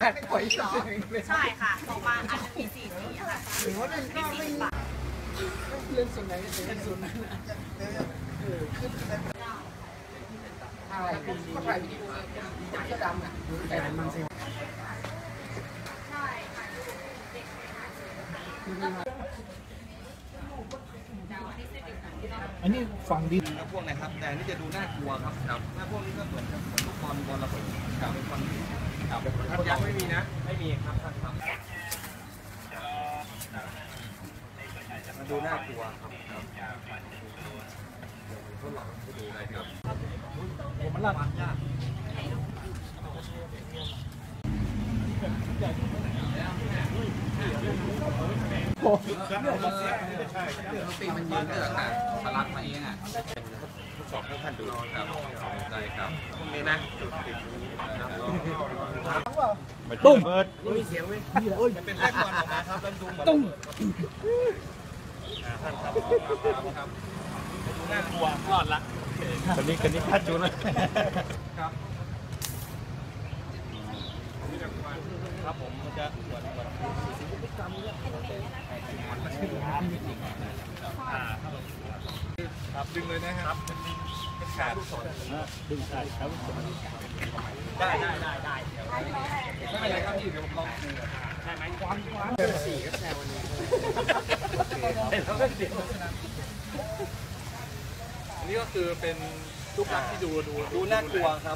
ใช่ค่ะออกมาอันมีสี่สีค่ะหรือว่าเป็น40 บาทเล่นส่วนไหนเล่นส่วนนั้นขึ้นไปอะไรก็ถ่ายวิดีโอก็ดำอ่ะแต่มันเซลใช่ค่ะอันนี้ฝั่งดินพวกนะครับแต่นี่จะดูน่ากลัวครับถ้าพวกนี้ก็เหมือนลูกบอลระเบิดกับเป็นคนครับยังไม่มีนะไม่มีครับมาดูน่ากลัวครับทดลองดูอะไรครับผมมันลาบยากตีมันยืนเกิดนะพลัดมาเองอ่ะทดสอบให้ท่านดูครับใจครับตรงนี้นะตุ้มเปิดมีเสียงไหมเป็นแรกก่อนออกมาครับแล้วดูตุ้มน่ากลัวรอดละคนนี้พัดจูนเลยครับผมจะตรวจครับดึงเลยนะครับขาดดึงได้ครับได้ไม่เป็นไรครับพี่เดี๋ยวผมลองดูใช่ไหมความเป็นสี่ก็แซววันนี้นี่ก็คือเป็นลูกหลักที่ดูน่ากลัวครับ